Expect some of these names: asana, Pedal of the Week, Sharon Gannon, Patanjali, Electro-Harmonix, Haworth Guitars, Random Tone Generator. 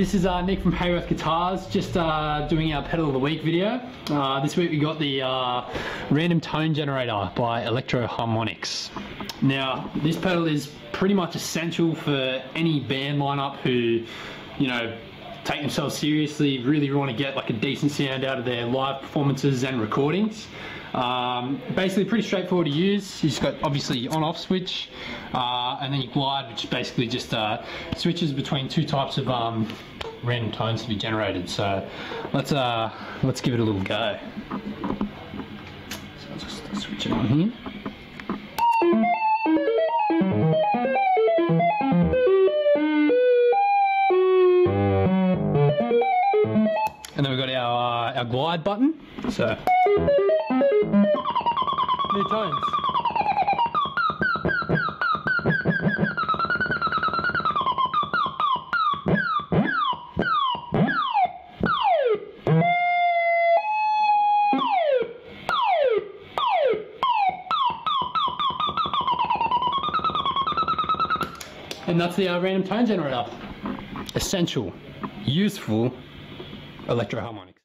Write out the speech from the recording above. this is Nick from Haworth Guitars, just doing our Pedal of the Week video. This week we got the Random Tone Generator by Electro-Harmonix. Now, this pedal is pretty much essential for any band lineup who, you know, take themselves seriously, really want to get like a decent sound out of their live performances and recordings. Basically pretty straightforward to use. You've got obviously on-off switch, and then your glide, which basically just switches between two types of random tones to be generated. So let's give it a little go. So I'll just switch it on here. And then we've got our glide button. So new tones. And that's the random tone generator. Essential, useful Electro-Harmonix.